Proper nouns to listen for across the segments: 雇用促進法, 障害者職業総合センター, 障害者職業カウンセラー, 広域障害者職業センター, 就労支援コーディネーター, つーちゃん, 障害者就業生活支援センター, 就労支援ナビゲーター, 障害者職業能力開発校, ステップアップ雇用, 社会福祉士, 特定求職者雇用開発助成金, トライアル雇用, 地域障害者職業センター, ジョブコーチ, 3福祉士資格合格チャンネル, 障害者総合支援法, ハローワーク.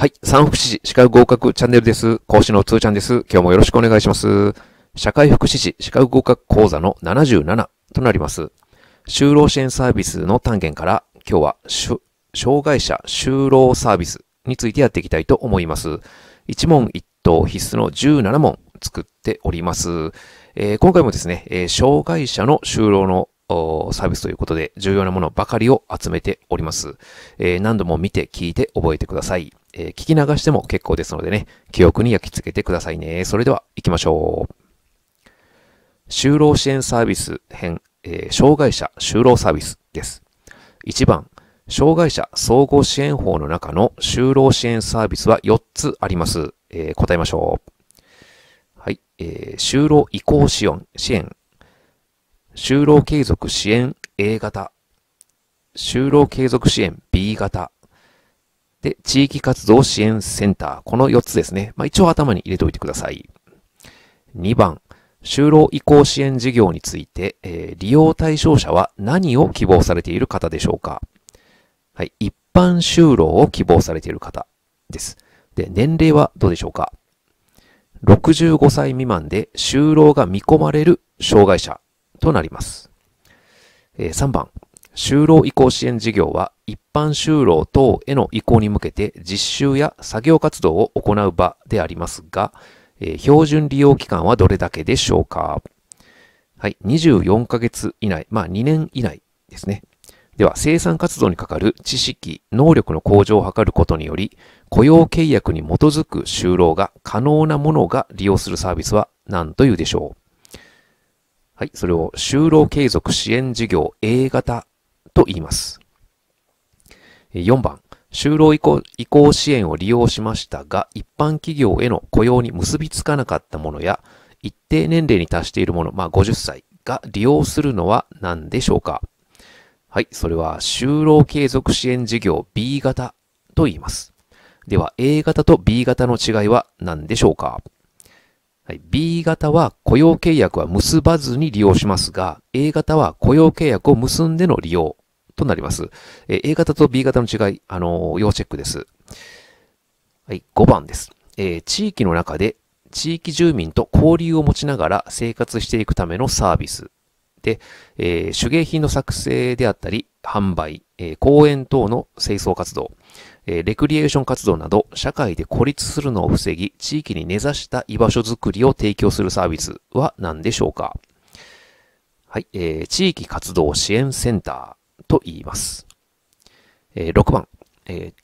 はい。三福祉士資格合格チャンネルです。講師のつーちゃんです。今日もよろしくお願いします。社会福祉士資格合格講座の77となります。就労支援サービスの単元から、今日は障害者就労サービスについてやっていきたいと思います。一問一答必須の17問作っております。今回もですね、障害者の就労のサービスということで重要なものばかりを集めております。何度も見て聞いて覚えてください。聞き流しても結構ですのでね、記憶に焼き付けてくださいね。それでは行きましょう。就労支援サービス編、障害者就労サービスです。1番、障害者総合支援法の中の就労支援サービスは4つあります。答えましょう。はい、就労移行支援。就労継続支援 A 型、就労継続支援 B 型、で、地域活動支援センター。この4つですね。一応頭に入れておいてください。2番、就労移行支援事業について、利用対象者は何を希望されている方でしょうか。はい、一般就労を希望されている方です。で、年齢はどうでしょうか。65歳未満で就労が見込まれる障害者。となります。3番、就労移行支援事業は一般就労等への移行に向けて実習や作業活動を行う場でありますが、標準利用期間はどれだけでしょうか。はい、24ヶ月以内、2年以内ですね。では、生産活動にかかる知識、能力の向上を図ることにより、雇用契約に基づく就労が可能なものが利用するサービスは何というでしょう。はい、それを就労継続支援事業 A 型と言います。4番、就労移行支援を利用しましたが、一般企業への雇用に結びつかなかったものや、一定年齢に達しているもの、50歳が利用するのは何でしょうか。はい、それは就労継続支援事業 B 型と言います。では、A 型と B 型の違いは何でしょうか。B 型は雇用契約は結ばずに利用しますが、A 型は雇用契約を結んでの利用となります。A 型と B 型の違い、要チェックです。はい、5番です。地域の中で地域住民と交流を持ちながら生活していくためのサービス。で、手芸品の作成であったり、販売、公園等の清掃活動、レクリエーション活動など、社会で孤立するのを防ぎ、地域に根ざした居場所づくりを提供するサービスは何でしょうか。はい、地域活動支援センターと言います。6番、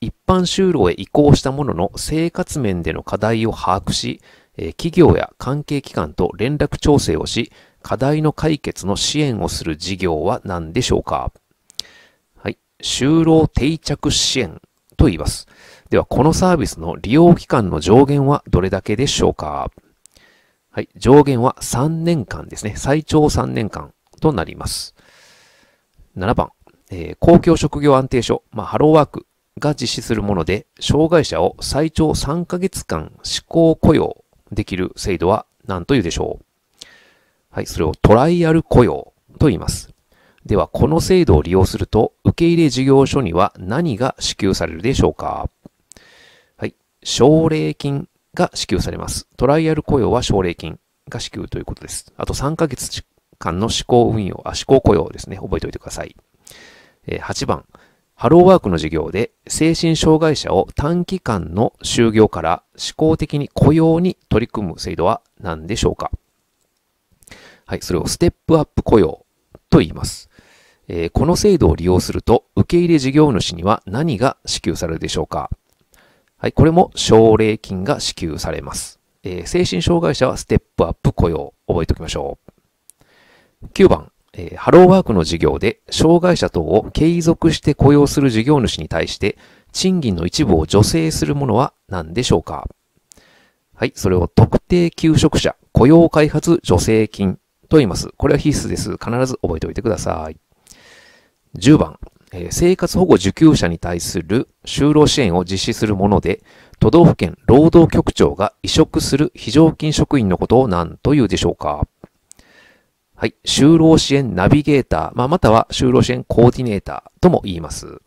一般就労へ移行したものの生活面での課題を把握し、企業や関係機関と連絡調整をし、課題の解決の支援をする事業は何でしょうか。はい、就労定着支援と言います。では、このサービスの利用期間の上限はどれだけでしょうか。はい、上限は3年間ですね。最長3年間となります。7番、公共職業安定所、ハローワークが実施するもので、障害者を最長3ヶ月間試行雇用できる制度は何というでしょう。はい、それをトライアル雇用と言います。では、この制度を利用すると、受け入れ事業所には何が支給されるでしょうか。はい、奨励金が支給されます。トライアル雇用は奨励金が支給ということです。あと3ヶ月間の試行雇用ですね。覚えておいてください。8番、ハローワークの事業で、精神障害者を短期間の就業から試行的に雇用に取り組む制度は何でしょうか。はい、それをステップアップ雇用と言います。この制度を利用すると、受け入れ事業主には何が支給されるでしょうか。はい、これも奨励金が支給されます。精神障害者はステップアップ雇用、覚えておきましょう。9番、ハローワークの事業で、障害者等を継続して雇用する事業主に対して、賃金の一部を助成するものは何でしょうか。はい、それを特定求職者雇用開発助成金と言います。これは必須です。必ず覚えておいてください。10番、生活保護受給者に対する就労支援を実施するもので、都道府県労働局長が委嘱する非常勤職員のことを何というでしょうか。はい、就労支援ナビゲーター、または就労支援コーディネーターとも言います。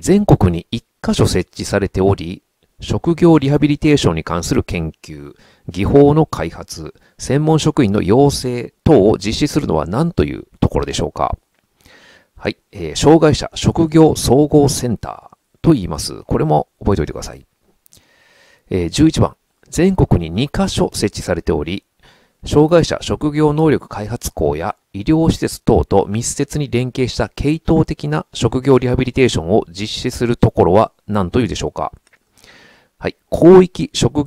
全国に1箇所設置されており、職業リハビリテーションに関する研究、技法の開発、専門職員の養成等を実施するのは何というところでしょうか。はい、障害者職業総合センターと言います。これも覚えておいてください。11番、全国に2箇所設置されており、障害者職業能力開発校や医療施設等と密接に連携した系統的な職業リハビリテーションを実施するところは何というでしょうか。はい、広域障害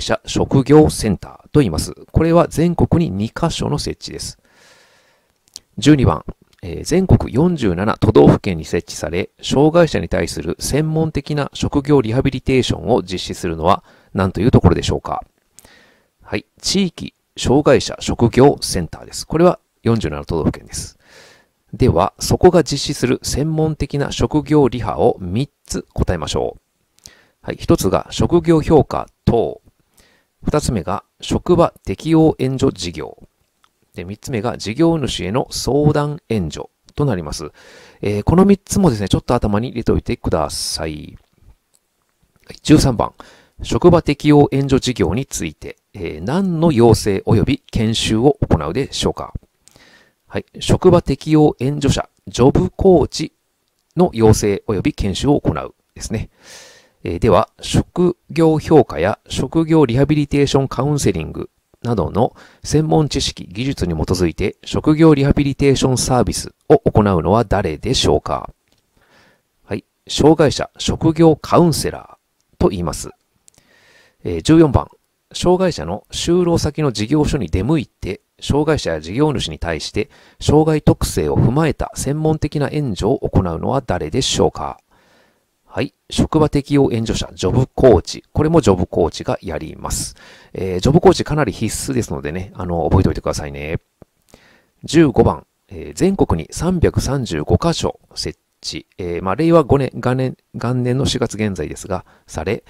者職業センターと言います。これは全国に2箇所の設置です。12番、全国47都道府県に設置され、障害者に対する専門的な職業リハビリテーションを実施するのは何というところでしょうか。はい、地域障害者職業センターです。これは47都道府県です。では、そこが実施する専門的な職業リハを3つ答えましょう。はい、1つが職業評価等。2つ目が職場適応援助事業。で、3つ目が事業主への相談援助となります。この3つもですね、ちょっと頭に入れておいてください。13番、職場適応援助事業について、何の要請及び研修を行うでしょうか。はい、職場適応援助者、ジョブコーチの要請及び研修を行うですね。では、職業評価や職業リハビリテーションカウンセリングなどの専門知識、技術に基づいて職業リハビリテーションサービスを行うのは誰でしょうか。はい、障害者職業カウンセラーと言います。14番、障害者の就労先の事業所に出向いて、障害者や事業主に対して、障害特性を踏まえた専門的な援助を行うのは誰でしょうか。はい。職場適応援助者、ジョブコーチ。これもジョブコーチがやります。ジョブコーチかなり必須ですのでね、覚えておいてくださいね。15番、全国に335箇所設置。令和5年元年の4月現在ですが、され、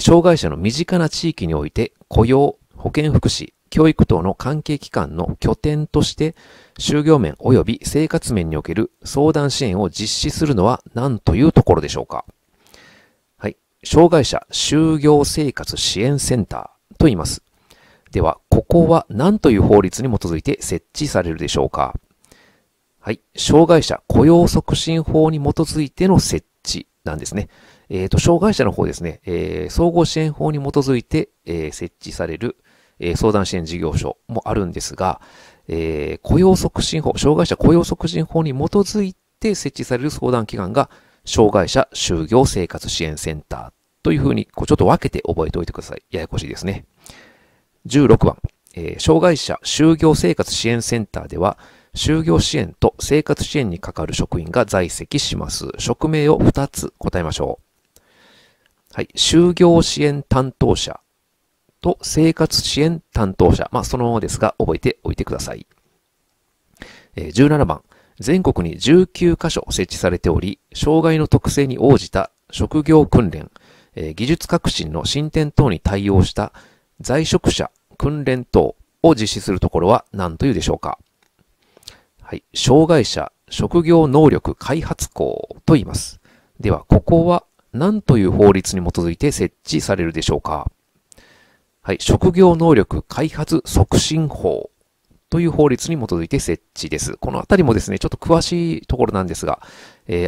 障害者の身近な地域において、雇用、保健福祉、教育等の関係機関の拠点として、就業面及び生活面における相談支援を実施するのは何というところでしょうか。はい。障害者就業生活支援センターと言います。では、ここは何という法律に基づいて設置されるでしょうか。はい。障害者雇用促進法に基づいての設置なんですね。障害者の方ですね、総合支援法に基づいて、設置される相談支援事業所もあるんですが、雇用促進法、障害者雇用促進法に基づいて設置される相談機関が、障害者就業生活支援センターというふうに、ちょっと分けて覚えておいてください。ややこしいですね。16番、障害者就業生活支援センターでは、就業支援と生活支援に係る職員が在籍します。職名を2つ答えましょう。はい、就業支援担当者と生活支援担当者。そのままですが、覚えておいてください。17番、全国に19カ所設置されており、障害の特性に応じた職業訓練、技術革新の進展等に対応した在職者訓練等を実施するところは何というでしょうか。はい、障害者職業能力開発校と言います。では、ここは何という法律に基づいて設置されるでしょうか。はい、職業能力開発促進法という法律に基づいて設置です。このあたりもですね、ちょっと詳しいところなんですが、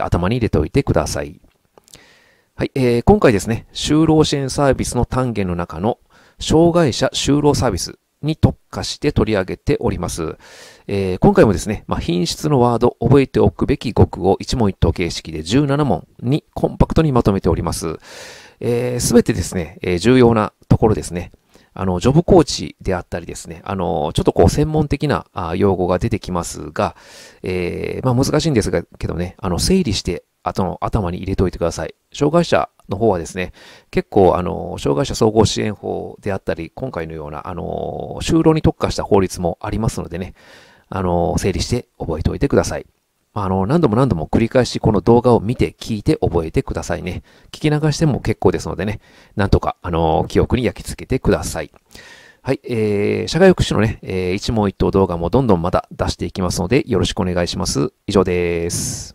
頭に入れておいてください。はい、今回ですね、就労支援サービスの単元の中の障害者就労サービスに特化して取り上げております。今回もですね、品質のワード、覚えておくべき語句を一問一答形式で17問にコンパクトにまとめております。すべてですね、重要なところですね。ジョブコーチであったりですね、ちょっと専門的な用語が出てきますが、難しいんですが、けどね、整理して、頭に入れておいてください。障害者の方はですね、結構、障害者総合支援法であったり、今回のような、就労に特化した法律もありますのでね、整理して覚えておいてください。何度も繰り返しこの動画を見て聞いて覚えてくださいね。聞き流しても結構ですのでね、なんとか、記憶に焼き付けてください。はい、社会福祉のね、一問一答動画もどんどんまた出していきますので、よろしくお願いします。以上です。